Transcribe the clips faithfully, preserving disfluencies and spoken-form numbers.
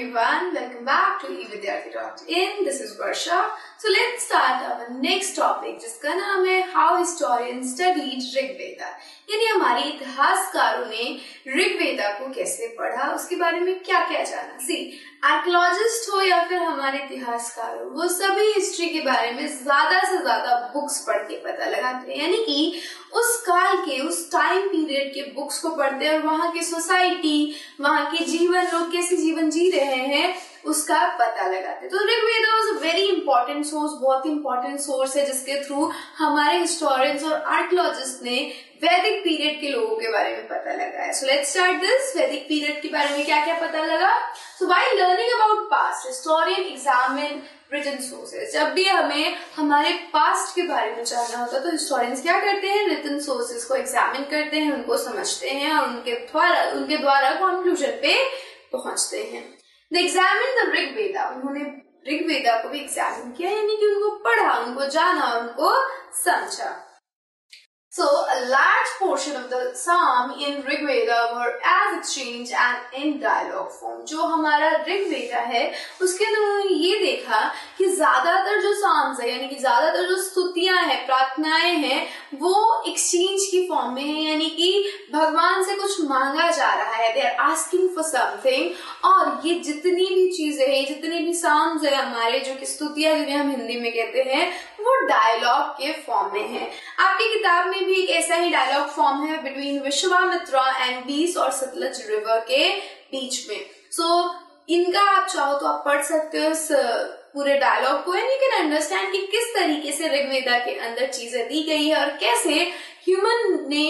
everyone, welcome back to Evidyarthi dot in. This is Varsha. So let's start our next topic जिसका नाम है How Historians Studied Rig Veda. यानी हमारे इतिहासकारों ने ऋग वेदा को कैसे पढ़ा, उसके बारे में क्या क्या जाना. See, आर्कियोलॉजिस्ट हो या फिर हमारे इतिहासकार हो, वो सभी हिस्ट्री के बारे में ज्यादा से ज्यादा बुक्स पढ़ के पता लगाते हैं. यानी कि उस काल के, उस टाइम पीरियड के बुक्स को पढ़ते हैं और वहाँ की सोसाइटी, वहाँ के जीवन, लोग कैसे जीवन जी रहे हैं उसका पता लगाते. तो Rig Veda was a very important source, बहुत इंपॉर्टेंट सोर्स है जिसके थ्रू हमारे हिस्टोरियंस और आर्कियोलॉजिस्ट ने वैदिक पीरियड के लोगों के बारे में पता लगाया. So let's start this. वैदिक पीरियड के बारे में क्या क्या पता लगा. So while learning about past, historian examine written sources. जब भी हमें हमारे पास्ट के बारे में जानना होता है तो हिस्टोरियंस क्या करते हैं, रिटन सोर्सेज को एग्जामिन करते हैं, उनको समझते हैं और उनके द्वारा उनके द्वारा कंक्लूजन पे पहुंचते हैं. They examined the Rig Veda. उन्होंने ऋग वेदा को भी एग्जामिन किया, यानी कि उनको पढ़ा, उनको जाना, उनको समझा. So a large portion of the psalm in Rig Veda were as exchange and in dialogue form. जो हमारा ऋग वेदा है उसके अंदर उन्होंने ये देखा कि ज्यादातर जो psalms है, यानी कि ज्यादातर जो स्तुतियां हैं, प्रार्थनाएं हैं, वो एक्सचेंज की फॉर्म में है. यानी कि भगवान से कुछ मांगा जा रहा है, they are asking for something. और ये जितनी भी चीजें हैं, जितने भी psalms है हमारे, जो कि स्तुतियां जिन्हें हम हिंदी में कहते हैं, वो डायलॉग के फॉर्म में है. आपकी किताब में भी एक ऐसा ही डायलॉग फॉर्म है बिटवीन विश्वामित्रा एंड बीस और सतलज रिवर के बीच में. सो so, इनका आप चाहो तो आप पढ़ सकते हो इस पूरे डायलॉग को, एंड यू कैन अंडरस्टैंड कि किस तरीके से ऋग वेदा के अंदर चीजें दी गई है और कैसे ह्यूमन ने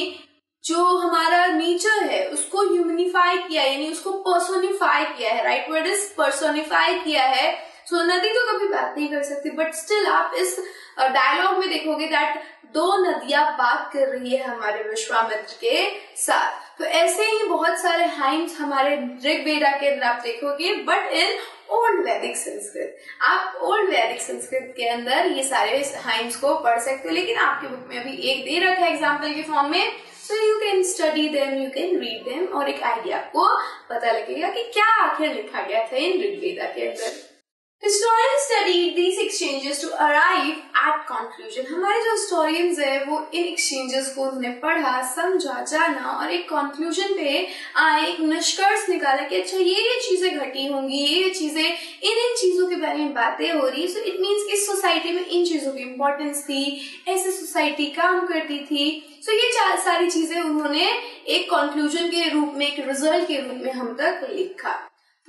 जो हमारा नेचर है उसको ह्यूमनिफाई किया, यानी उसको पर्सोनिफाई किया है. राइट वर्ड इज पर्सोनिफाई किया है. So, नदी तो कभी बात नहीं कर सकती, बट स्टिल आप इस डायलॉग में देखोगे दैट दो नदियां बात कर रही है हमारे विश्वामित्र के साथ. तो ऐसे ही बहुत सारे हाइम्स हमारे ऋग वेदा के अंदर आप देखोगे, बट इन ओल्ड वैदिक संस्कृत. आप ओल्ड वैदिक संस्कृत के अंदर ये सारे हाइम्स को पढ़ सकते हो, लेकिन आपके बुक में अभी एक दे रखा है एग्जाम्पल के फॉर्म में. So you can study them, you can read them, और एक आइडिया आपको पता लगेगा कि क्या आखिर लिखा गया था इन ऋग वेदा के अंदर. Historians studied these exchanges to arrive at conclusion. हमारे जो historians हैं वो इन exchanges को उन्होंने पढ़ा, समझा, जाना और एक conclusion पे आए, एक निष्कर्ष निकाला कि अच्छा ये ये चीजें घटी होंगी, ये ये चीजें, इन इन चीजों के बारे में बातें हो रही. So it means कि सोसाइटी में इन चीजों की importance थी, ऐसे सोसाइटी काम करती थी. So ये चार सारी चीजें उन्होंने एक conclusion के रूप में, एक result के रूप में हम तक लिखा.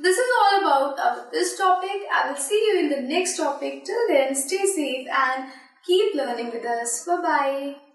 This is all about uh, this topic. I will see you in the next topic. Till then, stay safe and keep learning with us. Bye-bye.